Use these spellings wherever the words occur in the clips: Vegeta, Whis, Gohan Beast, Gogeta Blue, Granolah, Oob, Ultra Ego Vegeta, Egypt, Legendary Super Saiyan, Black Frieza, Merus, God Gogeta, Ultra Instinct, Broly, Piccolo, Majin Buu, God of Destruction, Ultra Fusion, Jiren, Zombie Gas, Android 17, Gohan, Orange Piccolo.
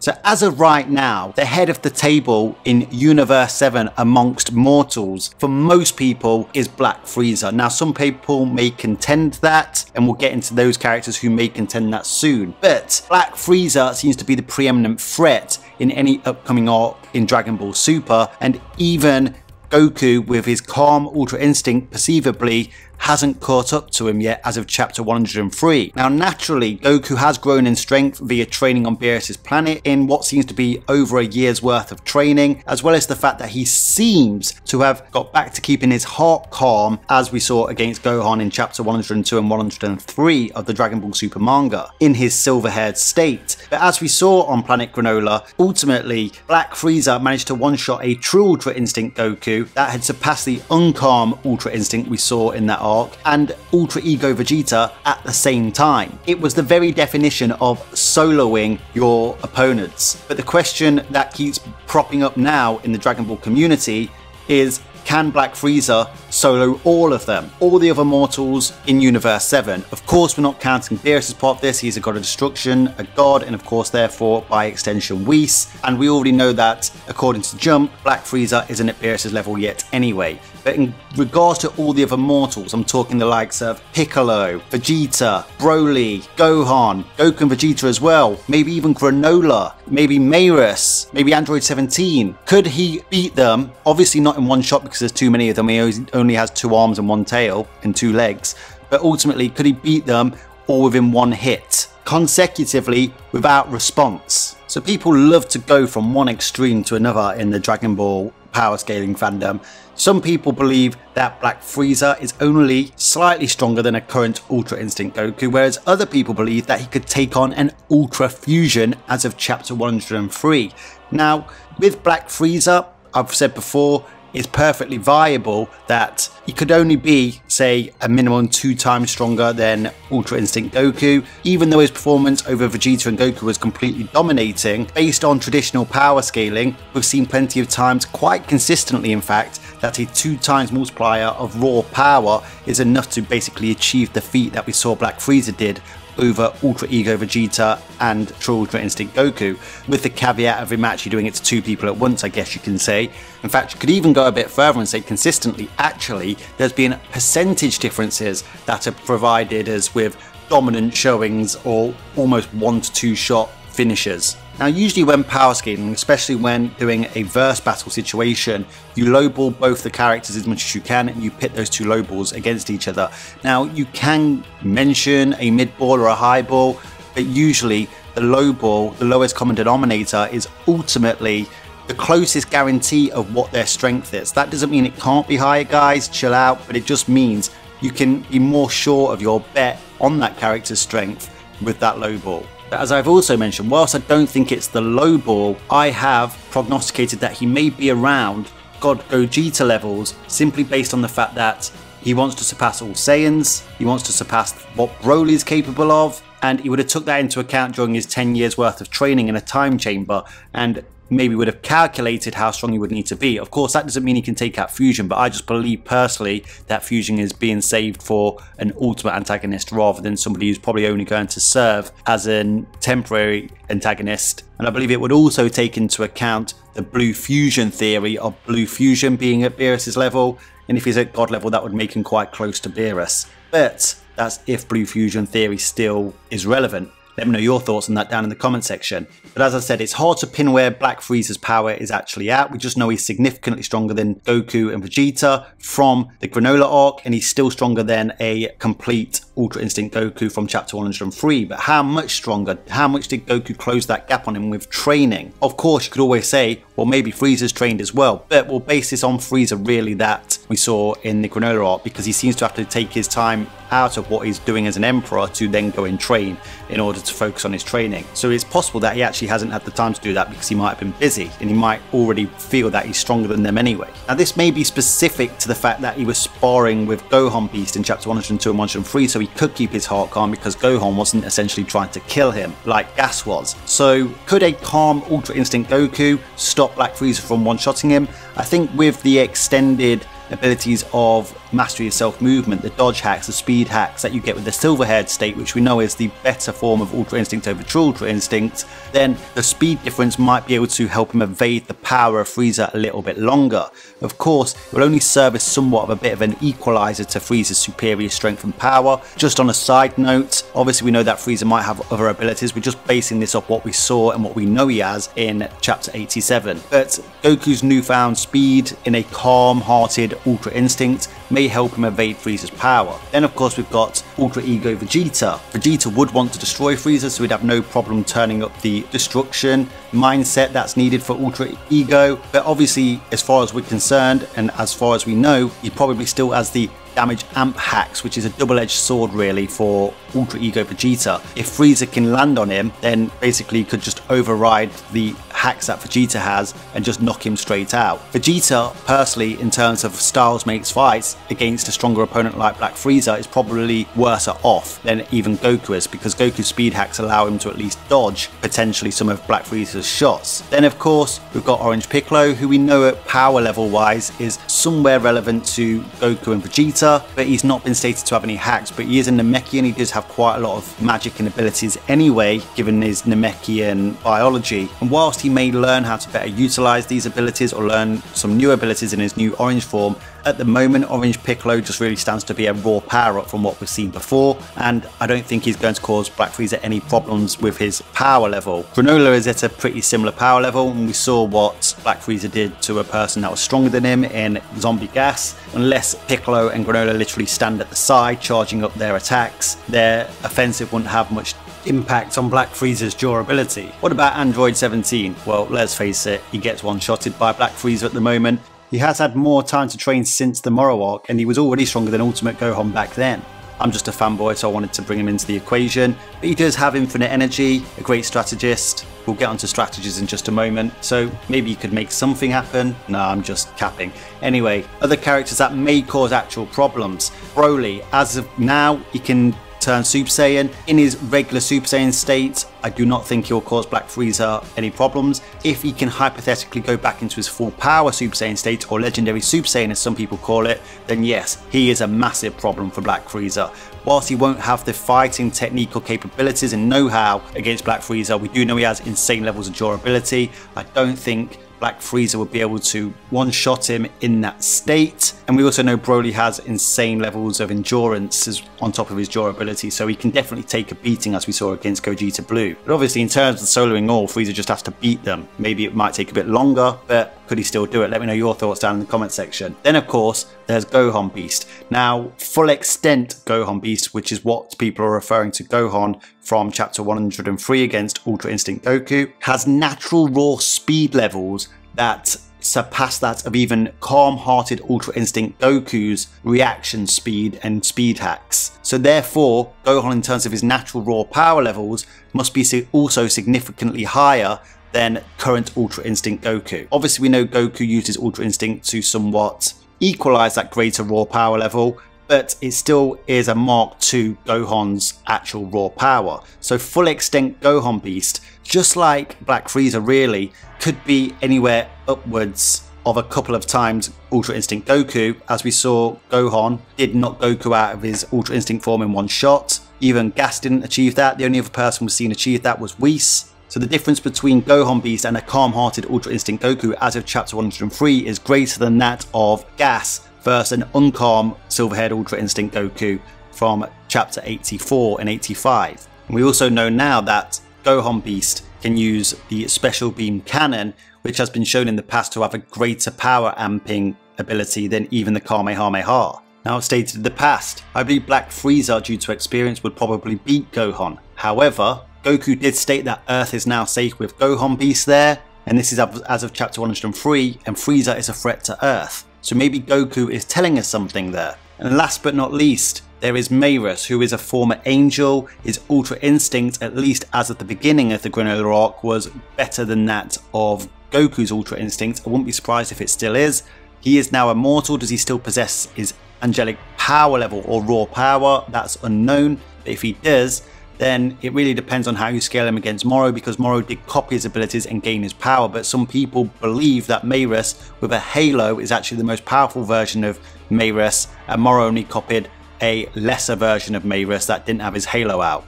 So as of right now, the head of the table in Universe 7 amongst mortals, for most people, is Black Frieza. Now, some people may contend that, and we'll get into those characters who may contend that soon. But Black Frieza seems to be the preeminent threat in any upcoming arc in Dragon Ball Super, and even Goku, with his calm Ultra Instinct, perceivably hasn't caught up to him yet as of chapter 103. Now naturally, Goku has grown in strength via training on Beerus' planet in what seems to be over a year's worth of training, as well as the fact that he seems to have got back to keeping his heart calm, as we saw against Gohan in chapter 102 and 103 of the Dragon Ball Super manga, in his silver-haired state. But as we saw on planet Granolah, ultimately Black Frieza managed to one-shot a true Ultra Instinct Goku that had surpassed the uncalm Ultra Instinct we saw in that arc, and Ultra Ego Vegeta at the same time. It was the very definition of soloing your opponents. But the question that keeps propping up now in the Dragon Ball community is, can Black Frieza solo all of them? All the other mortals in Universe 7. Of course, we're not counting Beerus as part of this. He's a god of destruction, a god, and of course, therefore, by extension, Whis. And we already know that, according to Jump, Black Frieza isn't at Beerus' level yet anyway. But in regards to all the other mortals, I'm talking the likes of Piccolo, Vegeta, Broly, Gohan, Goku and Vegeta as well, maybe even Granolah, maybe Merus, maybe Android 17. Could he beat them? Obviously not in one shot, because there's too many of them. He only has 2 arms and 1 tail and 2 legs. But ultimately, could he beat them all within 1 hit? Consecutively, without response. So people love to go from one extreme to another in the Dragon Ball power scaling fandom. Some people believe that Black Frieza is only slightly stronger than a current Ultra Instinct Goku, whereas other people believe that he could take on an Ultra Fusion as of chapter 103. Now, with Black Frieza, I've said before, it's perfectly viable that he could only be, say, a minimum 2 times stronger than Ultra Instinct Goku, even though his performance over Vegeta and Goku was completely dominating. Based on traditional power scaling, we've seen plenty of times, quite consistently in fact, that a 2 times multiplier of raw power is enough to basically achieve the feat that we saw Black Frieza did over Ultra Ego Vegeta and True Ultra Instinct Goku, with the caveat of him actually doing it to 2 people at once, I guess you can say. In fact, you could even go a bit further and say consistently, actually, there's been percentage differences that have provided us with dominant showings or almost 1 to 2 shot finishes. Now, usually when power scaling, especially when doing a verse battle situation, you lowball both the characters as much as you can, and you pit those 2 lowballs against each other. Now, you can mention a mid ball or a high ball, but usually the low ball, the lowest common denominator, is ultimately the closest guarantee of what their strength is. That doesn't mean it can't be higher, guys, chill out, but it just means you can be more sure of your bet on that character's strength with that low ball. As I've also mentioned, whilst I don't think it's the low ball, I have prognosticated that he may be around God Gogeta levels, simply based on the fact that he wants to surpass all Saiyans, he wants to surpass what Broly is capable of, and he would have took that into account during his 10 years worth of training in a time chamber, and maybe would have calculated how strong he would need to be. Of course, that doesn't mean he can take out Fusion, but I just believe personally that Fusion is being saved for an ultimate antagonist rather than somebody who's probably only going to serve as a temporary antagonist. And I believe it would also take into account the Blue Fusion theory of Blue Fusion being at Beerus' level, and if he's at God level, that would make him quite close to Beerus. But that's if Blue Fusion theory still is relevant. Let me know your thoughts on that down in the comment section. But as I said, it's hard to pin where Black Frieza's power is actually at. We just know he's significantly stronger than Goku and Vegeta from the Granolah arc, and he's still stronger than a complete Ultra Instinct Goku from chapter 103. But how much stronger? How much did Goku close that gap on him with training? Of course, you could always say, well, maybe Frieza's trained as well, but we'll base this on Frieza really that we saw in the Granolah arc, because he seems to have to take his time out of what he's doing as an emperor to then go and train in order to focus on his training. So it's possible that he actually hasn't had the time to do that because he might have been busy, and he might already feel that he's stronger than them anyway. Now, this may be specific to the fact that he was sparring with Gohan Beast in chapter 102 and 103, so he could keep his heart calm because Gohan wasn't essentially trying to kill him like Gas was. So could a calm Ultra Instinct Goku stop Black Frieza from one-shotting him? I think with the extended abilities of mastery of self-movement, the dodge hacks, the speed hacks that you get with the silver-haired state, which we know is the better form of Ultra Instinct over True Ultra Instinct, then the speed difference might be able to help him evade the power of Frieza a little bit longer. Of course, it will only serve as somewhat of a bit of an equalizer to Frieza's superior strength and power. Just on a side note, obviously we know that Frieza might have other abilities. We're just basing this off what we saw and what we know he has in Chapter 87. But Goku's newfound speed in a calm-hearted Ultra Instinct may help him evade Frieza's power. Then of course we've got Ultra Ego Vegeta. Vegeta would want to destroy Frieza, so he'd have no problem turning up the destruction mindset that's needed for Ultra Ego. But obviously, as far as we're concerned, and as far as we know, he probably still has the damage amp hacks, which is a double-edged sword really for Ultra Ego Vegeta. If Frieza can land on him, then basically could just override the hacks that Vegeta has and just knock him straight out. Vegeta personally, in terms of styles makes fights against a stronger opponent like Black Frieza, is probably worse off than even Goku is, because Goku's speed hacks allow him to at least dodge potentially some of Black Frieza's shots. Then of course we've got Orange Piccolo, who we know at power level wise is somewhere relevant to Goku and Vegeta, but he's not been stated to have any hacks, but he is a Namekian. He does have quite a lot of magic and abilities anyway, given his Namekian biology, and whilst he may learn how to better utilize these abilities or learn some new abilities in his new orange form, at the moment Orange Piccolo just really stands to be a raw power up from what we've seen before, and I don't think he's going to cause Black Frieza any problems with his power level. Granolah is at a pretty similar power level, and we saw what Black Frieza did to a person that was stronger than him in Zombie Gas. Unless Piccolo and Granolah literally stand at the side charging up their attacks, their offensive wouldn't have much impact on Black Frieza's durability. What about Android 17? Well, let's face it, he gets one-shotted by Black Frieza at the moment. He has had more time to train since the Moro arc, and he was already stronger than Ultimate Gohan back then. I'm just a fanboy, so I wanted to bring him into the equation, but he does have infinite energy, a great strategist. We'll get onto strategies in just a moment, so maybe you could make something happen. Nah, I'm just capping. Anyway, other characters that may cause actual problems. Broly, as of now, he can turn Super Saiyan. In his regular Super Saiyan state, I do not think he'll cause Black Frieza any problems. If he can hypothetically go back into his full power Super Saiyan state, or Legendary Super Saiyan as some people call it, then yes, he is a massive problem for Black Frieza. Whilst he won't have the fighting technical capabilities and know-how against Black Frieza, we do know he has insane levels of durability. I don't think Black Frieza would be able to one-shot him in that state. And we also know Broly has insane levels of endurance on top of his durability, so he can definitely take a beating, as we saw against Gogeta Blue. But obviously, in terms of soloing all, Frieza just has to beat them. Maybe it might take a bit longer, but could he still do it? Let me know your thoughts down in the comment section. Then, of course, there's Gohan Beast. Now, full extent Gohan Beast, which is what people are referring to Gohan from Chapter 103 against Ultra Instinct Goku, has natural raw speed levels that surpass that of even calm-hearted Ultra Instinct Goku's reaction speed and speed hacks. So therefore, Gohan, in terms of his natural raw power levels, must be also significantly higher than current Ultra Instinct Goku. Obviously, we know Goku uses Ultra Instinct to somewhat equalize that greater raw power level, but it still is a Mark II Gohan's actual raw power. So full extent Gohan Beast, just like Black Frieza really, could be anywhere upwards of a couple of times Ultra Instinct Goku. As we saw, Gohan did knock Goku out of his Ultra Instinct form in one shot. Even Gas didn't achieve that. The only other person we've seen achieve that was Whis. So the difference between Gohan Beast and a calm-hearted Ultra Instinct Goku as of Chapter 103 is greater than that of Gas versus an uncalm silver-haired Ultra Instinct Goku from Chapter 84 and 85. And we also know now that Gohan Beast can use the special beam cannon, which has been shown in the past to have a greater power amping ability than even the Kamehameha. Now, I've stated in the past, I believe Black Frieza, due to experience, would probably beat Gohan. However, Goku did state that Earth is now safe with Gohan Beast there, and this is as of Chapter 103, and Frieza is a threat to Earth. So maybe Goku is telling us something there. And last but not least, there is Merus, who is a former angel. His Ultra Instinct, at least as at the beginning of the Granolah arc, was better than that of Goku's Ultra Instinct. I wouldn't be surprised if it still is. He is now immortal. Does he still possess his angelic power level or raw power? That's unknown. But if he does, then it really depends on how you scale him against Moro, because Moro did copy his abilities and gain his power, but some people believe that Merus with a halo is actually the most powerful version of Merus, and Moro only copied a lesser version of Merus that didn't have his halo out.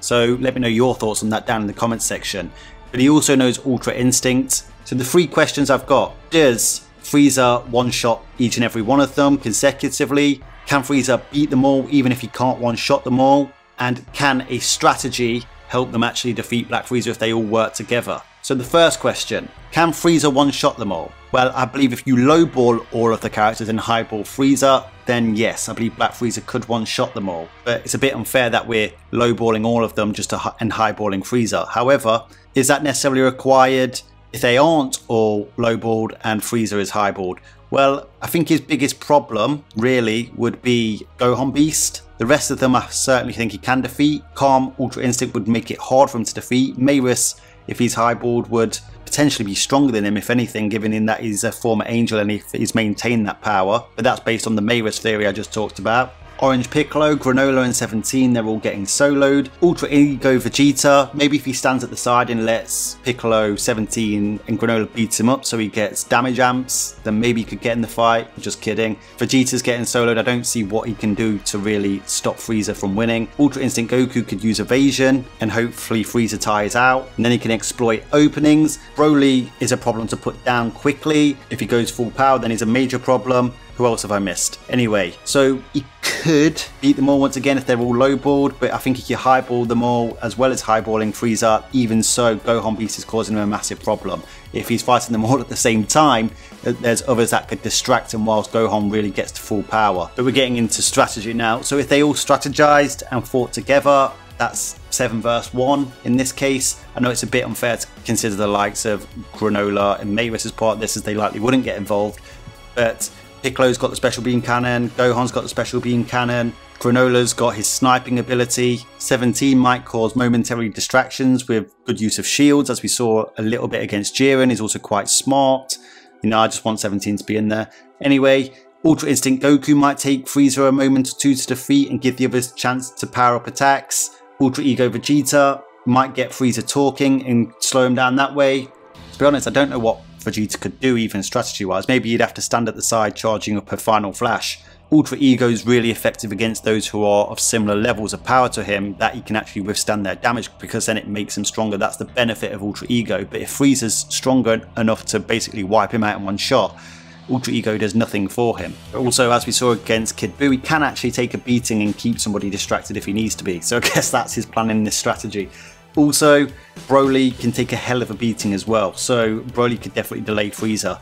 So let me know your thoughts on that down in the comments section. But he also knows Ultra Instinct. So the three questions I've got: does Frieza one-shot each and every one of them consecutively? Can Frieza beat them all even if he can't one-shot them all? And can a strategy help them actually defeat Black Frieza if they all work together? So the first question, can Frieza one-shot them all? Well, I believe if you lowball all of the characters in highball Frieza, then yes, I believe Black Frieza could one-shot them all. But it's a bit unfair that we're lowballing all of them just to and highballing Frieza. However, is that necessarily required if they aren't all lowballed and Frieza is highballed? Well, I think his biggest problem really would be Gohan Beast. The rest of them I certainly think he can defeat. Calm Ultra Instinct would make it hard for him to defeat. Merus, if he's highballed, would potentially be stronger than him, if anything, given in that he's a former angel and he's maintained that power. But that's based on the Merus theory I just talked about. Orange Piccolo, Granolah and 17, they're all getting soloed. Ultra Ego Vegeta, maybe if he stands at the side and lets Piccolo, 17 and Granolah beat him up so he gets damage amps, then maybe he could get in the fight. Just kidding. Vegeta's getting soloed, I don't see what he can do to really stop Frieza from winning. Ultra Instinct Goku could use evasion and hopefully Frieza tires out, and then he can exploit openings. Broly is a problem to put down quickly. If he goes full power, then he's a major problem. Who else have I missed? Anyway, so he could beat them all once again if they're all lowballed, but I think he could highball them all as well as highballing Frieza. Even so, Gohan Beast is causing him a massive problem. If he's fighting them all at the same time, there's others that could distract him whilst Gohan really gets to full power. But we're getting into strategy now. So if they all strategized and fought together, that's 7 versus 1 in this case. I know it's a bit unfair to consider the likes of Granolah and Merus as part of this, as they likely wouldn't get involved, but Piccolo's got the special beam cannon, Gohan's got the special beam cannon, Granola's got his sniping ability, 17 might cause momentary distractions with good use of shields, as we saw a little bit against Jiren. He's also quite smart. You know, I just want 17 to be in there. Anyway, Ultra Instinct Goku might take Frieza a moment or two to defeat and give the others a chance to power up attacks. Ultra Ego Vegeta might get Frieza talking and slow him down that way. To be honest, I don't know what Vegeta could do even strategy wise. Maybe he'd have to stand at the side charging up her final flash. Ultra Ego is really effective against those who are of similar levels of power to him, that he can actually withstand their damage, because then it makes him stronger. That's the benefit of Ultra Ego. But if Frieza's stronger enough to basically wipe him out in one shot, Ultra Ego does nothing for him. Also, as we saw against Kid Buu, he can actually take a beating and keep somebody distracted if he needs to be. So I guess that's his plan in this strategy. Also, Broly can take a hell of a beating as well, so Broly could definitely delay Frieza.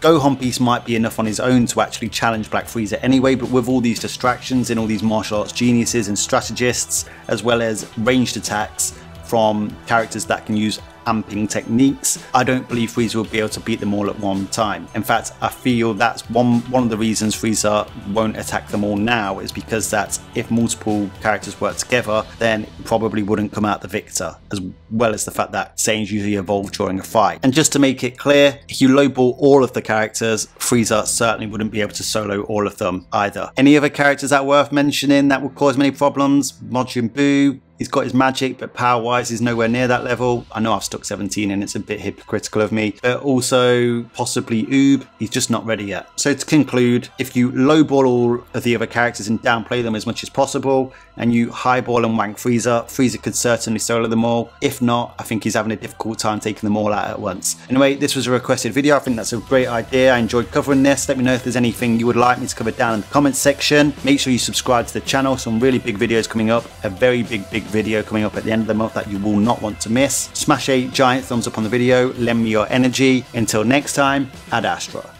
Gohan Beast might be enough on his own to actually challenge Black Frieza anyway, but with all these distractions and all these martial arts geniuses and strategists, as well as ranged attacks from characters that can use amping techniques, I don't believe Frieza will be able to beat them all at one time. In fact, I feel that's one of the reasons Frieza won't attack them all now, is because that if multiple characters work together, then it probably wouldn't come out the victor, as well as the fact that Saiyans usually evolve during a fight. And just to make it clear, if you lowball all of the characters, Frieza certainly wouldn't be able to solo all of them either. Any other characters that are worth mentioning that would cause many problems? Majin Buu. He's got his magic, but power-wise he's nowhere near that level. I know I've stuck 17 in, it's a bit hypocritical of me. But also, possibly Oob, he's just not ready yet. So to conclude, if you lowball all of the other characters and downplay them as much as possible, and you highball and wank Frieza, Frieza could certainly solo them all. If not, I think he's having a difficult time taking them all out at once. Anyway, this was a requested video. I think that's a great idea. I enjoyed covering this. Let me know if there's anything you would like me to cover down in the comments section. Make sure you subscribe to the channel. Some really big videos coming up. A very big video coming up at the end of the month that you will not want to miss. Smash a giant thumbs up on the video, lend me your energy. Until next time, Ad Astra.